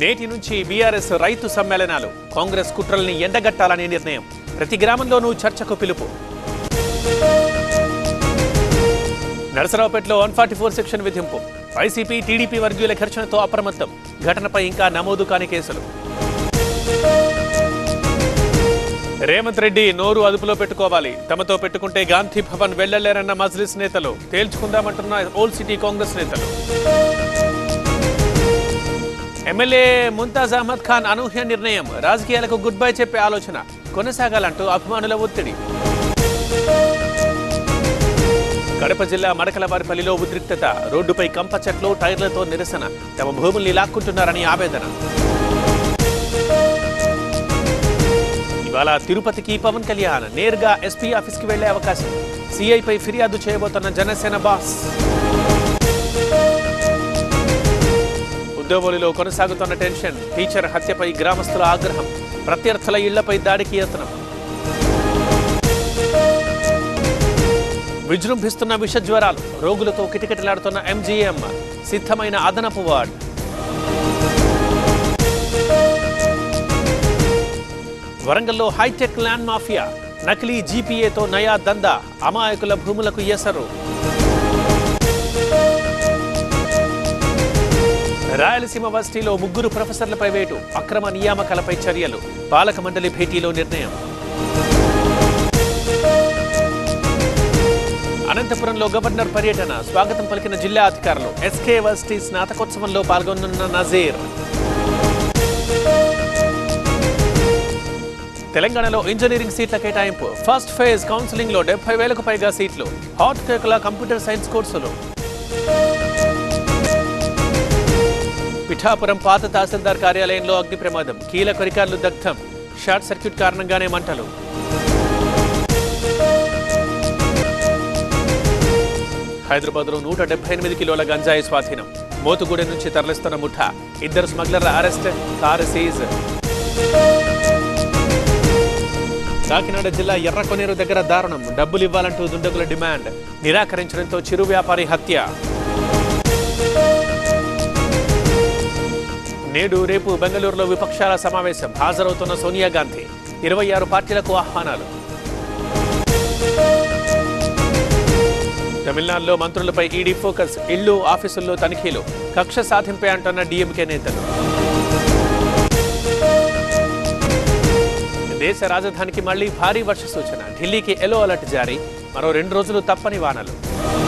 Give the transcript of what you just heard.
నేటి నుంచి బీఆర్ఎస్ రైతు సమ్మేళనాలు కాంగ్రెస్ కుట్రల్ని ఎండగట్టాలనే నిర్ణయం ప్రతి గ్రామంలోనూ చర్చకు పిలుపు. నరసరావుపేటలో 144 సెక్షన్ విధింపు. వైసీపీ టీడీపీ వర్గీయుల ఘర్షణతో అప్రమత్తం. ఘటనపై ఇంకా నమోదు కాని కేసులు. రేవంత్ రెడ్డి నోరు అదుపులో పెట్టుకోవాలి, తమతో పెట్టుకుంటే గాంధీ భవన్ వెళ్లలేరన్న మజ్లిస్ నేతలు, తేల్చుకుందామంటున్న ఓల్డ్ సిటీ కాంగ్రెస్ నేతలు. ఎమ్మెల్యే ముంతాజ్ అహ్మద్ ఖాన్ అనూహ్య నిర్ణయం, రాజకీయాలకు గుడ్ బై చెప్పే ఆలోచన కొనసాగాలంటూ అభిమానుల ఒత్తిడి. కడప జిల్లా మడకలవారిపల్లిలో ఉద్రిక్తత, రోడ్డుపై కంప చెట్లు, టైర్లతో నిరసన, తమ భూముల్ని లాక్కుంటున్నారని ఆవేదన. ఇవాళ తిరుపతికి పవన్ కళ్యాణ్ నేరుగా ఎస్పీ ఆఫీస్కి వెళ్లే అవకాశం, సీఐపై ఫిర్యాదు చేయబోతున్న జనసేన బాస్. ఉద్యోగులలో కొనసాగుతున్న టెన్షన్, టీచర్ హత్యపై గ్రామస్తుల ఆగ్రహం, ప్రత్యర్థుల ఇళ్లపై దాడికి యత్నం. విజృంభిస్తున్న విష జ్వరాలు, రోగులతో కిటకిటలాడుతున్న ఎంజీఎం, సిద్ధమైన అదనపు వార్డు. వరంగల్లో హైటెక్ ల్యాండ్ మాఫియా, నకిలీ జీపీఏతో నయా దందా, అమాయకుల భూములకు ఎసరు. రాయలసీమ వర్సిటీలో ముగ్గురు ప్రొఫెసర్లపై వేటు, అక్రమ నియామకాలపై చర్యలు, పాలక మండలి భేటీలో నిర్ణయం. అనంతపురంలో గవర్నర్ పర్యటన, స్వాగతం పలికిన జిల్లా అధికారులు. ఎస్కే వర్సిటీ స్నాతకోత్సవంలో పాల్గొన్న నజీర్. తెలంగాణలో ఇంజనీరింగ్ సీట్ల కేటాయింపు, ఫస్ట్ ఫేజ్ కౌన్సిలింగ్లో 70,000కు పైగా సీట్లు, హాట్ కేకుల కంప్యూటర్ సైన్స్ కోర్సులు. పిఠాపురం పాత తహసీల్దార్ కార్యాలయంలో అగ్ని ప్రమాదం, కీలక రికార్డులు దగ్ధం, షార్ట్ సర్క్యూట్ కారణంగానే మంటలు. హైదరాబాద్లో 178 కిలోల గంజాయి స్వాధీనం, మోతుగూడెం నుంచి తరలిస్తున్న ముఠా, ఇద్దరు స్మగ్లర్ల అరెస్ట్, కారు సీజ్. కాకినాడ జిల్లా ఎర్రకొనేరు దగ్గర దారుణం, డబ్బులు ఇవ్వాలంటూ దుండగుల డిమాండ్, నిరాకరించడంతో చిరు వ్యాపారి హత్య. నేడు రేపు బెంగళూరులో విపక్షాల సమావేశం, హాజరవుతున్న సోనియా గాంధీ, 26 పార్టీలకు ఆహ్వానాలు. తమిళనాడులో మంత్రులపై ఈడీ ఫోకస్, ఇళ్లు ఆఫీసుల్లో తనిఖీలు, కక్ష సాధింపే అంటున్న డీఎంకే నేతలు. దేశ రాజధానికి మళ్లీ భారీ వర్ష సూచన, ఢిల్లీకి ఎల్లో అలర్ట్ జారీ, మరో 2 రోజులు తప్పని వానలు.